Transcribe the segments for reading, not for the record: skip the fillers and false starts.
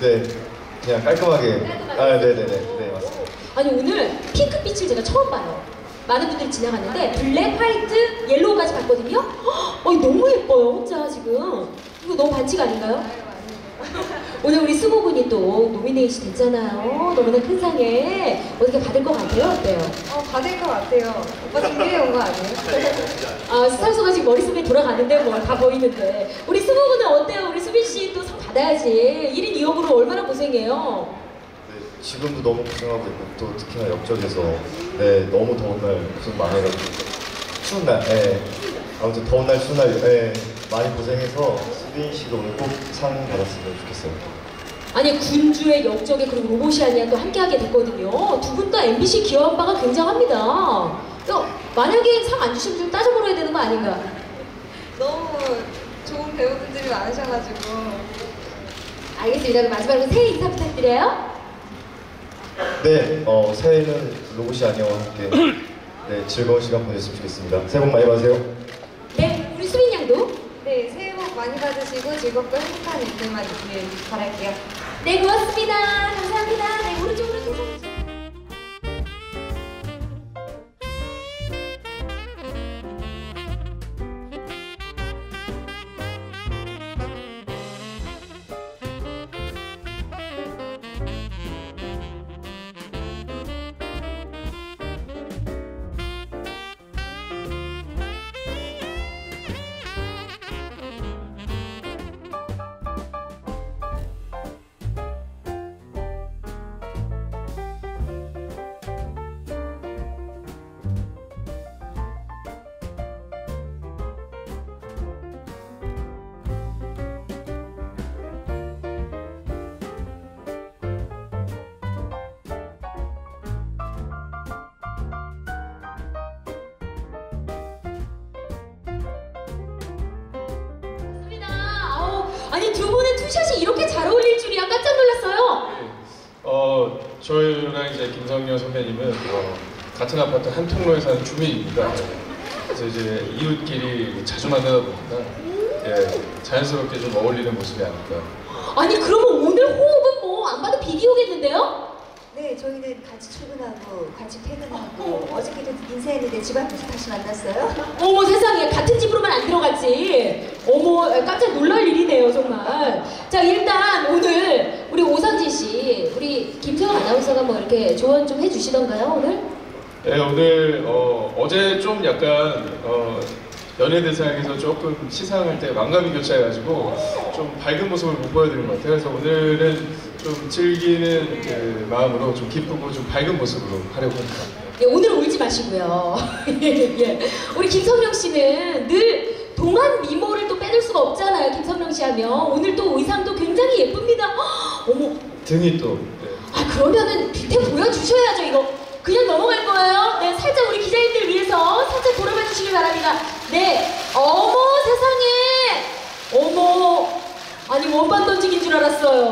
네, 그냥 깔끔하게. 아, 네네네. 네, 맞습니다. 아니, 오늘 핑크빛을 제가 처음 봐요. 많은 분들이 지나갔는데 블랙, 화이트, 옐로우까지 봤거든요. 너무 예뻐요, 혼자 지금. 이거 너무 반칙 아닌가요? 오늘 우리 수고군이 또 노미네이션 됐잖아요. 너무나 큰 상에 어떻게 받을 것 같아요? 어때요? 받을 것 같아요. 오빠 준비해 온 거 아니에요? 스타소가 지금 머릿속에 돌아가는데 뭘 다 보이는데. 우리 수고군은 어때요? 우리 수빈씨 또 상 받아야지. 1인 2역으로 얼마나 고생해요? 네, 지금도 너무 고생하고 있고 또 특히나 역전에서 너무 더운 날 고생 많이 해가지고 추운 날, 아무튼 더운 날, 추운 날 많이 고생해서 수빈씨도 오늘 꼭 상 받았으면 좋겠어요. 아니, 군주의 역적에 그리고 로보시아니아 또 함께하게 됐거든요. 두 분 다 MBC 기여아빠가 굉장합니다. 또 만약에 상 안 주시면 좀 따져 물어야 되는 거 아닌가? 너무 좋은 배우분들이 많으셔가지고. 알겠습니다. 그럼 마지막으로 새해 인사 부탁드려요. 네, 새해는 로보시아니아와 함께 즐거운 시간 보냈으면 좋겠습니다. 새해 복 많이 받으세요. 네, 우리 수빈 양도. 네, 새해 복 많이 받으시고 즐겁고 행복한 일들만 있길 바랄게요. 네, 고맙습니다. 감사합니다. 네, 오른쪽으로 주세요. 아니, 두 분의 투샷이 이렇게 잘 어울릴 줄이야. 깜짝 놀랐어요. 저희랑 이제 김성령 선배님은 같은 아파트 한 통로에 사는 주민입니다. 그래서 이제 이웃끼리 자주 만나다 보니까 자연스럽게 좀 어울리는 모습이 아닐까. 아니, 그러면 오늘 호흡은 뭐 안 봐도 비디오겠는데요? 네, 저희는 같이 출근하고 같이 퇴근하고 어저께도 인사했는데 집 앞에서 다시 만났어요. 어머 세상에, 같은 집으로만 안 들어갔지. 어머, 깜짝 놀랄 일이네요 정말. 자, 일단 오늘 우리 오상진 씨, 우리 김성령 아나운서가 뭐 이렇게 조언 좀 해주시던가요 오늘? 네, 오늘 어제 좀 약간 연예대상에서 조금 시상할 때 만감이 교차해가지고 좀 밝은 모습을 못 보여드린 것 같아요. 그래서 오늘은 좀 즐기는 그 마음으로 좀 기쁘고 좀 밝은 모습으로 하려고 합니다. 예, 오늘 울지 마시고요. 예. 우리 김성령 씨는 늘 동안 미모를 또 빼놓을 수가 없잖아요. 김성령 씨 하면 오늘 또 의상도 굉장히 예쁩니다. 어머, 등이 또. 네. 아, 그러면은 밑에 보여주셔야죠. 이거 그냥 넘어갈 거예요. 네, 살짝 우리 기자님들 위해서 살짝 돌아봐 주시길 바랍니다. 네, 어머 세상에, 어머, 아니 원반 던지기인 줄 알았어요.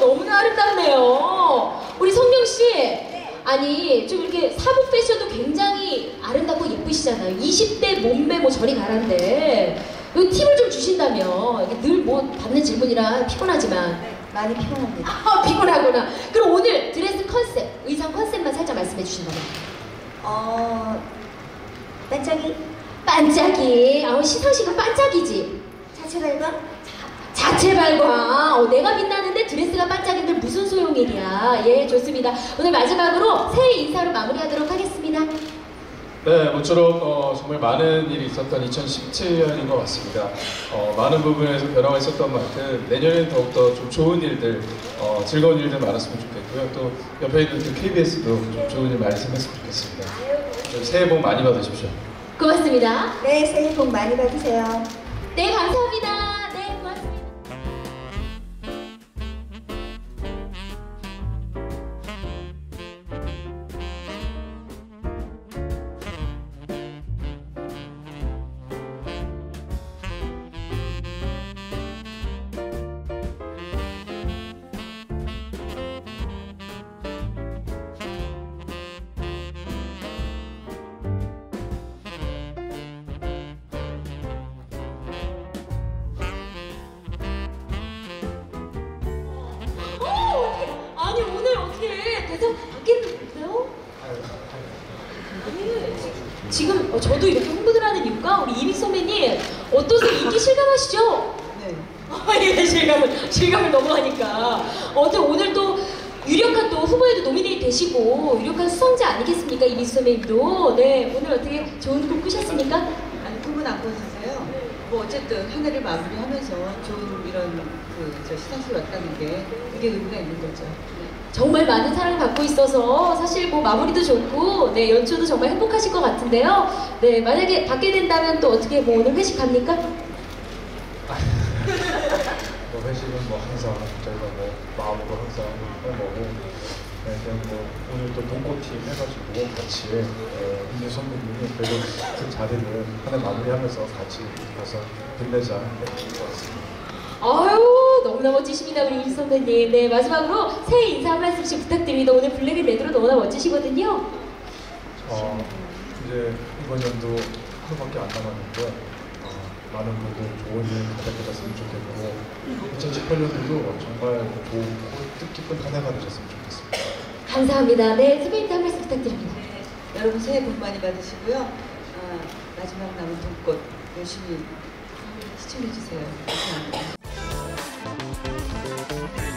너무나 아름답네요. 우리 성령 씨, 네. 아니 좀 이렇게 사복 패션도 굉장히 아름답고 예쁘시잖아요. 20대 몸매 뭐 저리 가라는데 이 팁을 좀 주신다면. 늘 뭐 받는 질문이라 피곤하지만. 네, 많이 피곤합니다. 피곤하구나. 그럼 오늘 드레스 컨셉, 의상 컨셉만 살짝 말씀해 주신다면. 반짝이? 반짝이. 시상식은 반짝이지. 자체 발광? 자체 발광. 내가 빛나는데 드레스가 반짝인들 무슨 소용이냐. 예, 좋습니다. 오늘 마지막으로 새해 인사로 마무리하도록 하겠습니다. 네, 모쪼록 정말 많은 일이 있었던 2017년인 것 같습니다. 많은 부분에서 변화가 있었던 만큼 내년에는 더욱더 좀 좋은 일들, 즐거운 일들 많았으면 좋겠고요. 또 옆에 있는 그 KBS도 좀 좋은 일 많이 생겼으면 좋겠습니다. 새해 복 많이 받으십시오. 고맙습니다. 네, 새해 복 많이 받으세요. 네, 감사합니다. 지금 저도 이렇게 흥분을 하는 이유가 우리 이민 선배님 어떠세요? 인기 실감하시죠? 네. 예, 실감을 너무 하니까. 어때 오늘 또 유력한 또 후보에도 노미네이트 되시고 유력한 수상자 아니겠습니까? 이민 선배님도. 네, 오늘 어떻게 좋은 곡 꾸셨습니까? 아니, 꿈은 안 꾸셨어요. 뭐 어쨌든 한 해를 마무리하면서 좋은 이런 그 시상식이 왔다는 게 그게 의미가 있는 거죠. 정말 많은 사랑을 받고 있어서 사실 뭐 마무리도 좋고 네 연초도 정말 행복하실 것 같은데요. 네 만약에 받게 된다면 또 어떻게 뭐 오늘 회식 갑니까? 뭐 회식은 뭐 항상 저희가 뭐 마음으로 항상 해보고 네, 그냥 뭐 오늘 또 동고팀 해가지고 같이 김유 선배님이 그래도 그 자리를 하나 마무리하면서 같이 가서 빛내자 그런 것 같습니다. 아유 너무나 멋지십니다 우리 이민 선배님. 네 마지막으로 새해 인사 한 말씀씩 부탁드립니다. 오늘 블랙을 레드로 너무나 멋지시거든요. 이제 이번 연도 하루밖에 안 남았는데 많은 분들 좋은 일 가득하셨으면 좋겠고 2018년도도 정말 좋고 뜻깊은 한 해가 되셨으면 좋겠습니다. 감사합니다. 네 선배님도 한 말씀 부탁드립니다. 네, 여러분 새해 복 많이 받으시고요. 마지막 남은 돈꽃 열심히 시청해주세요. 감사합니다.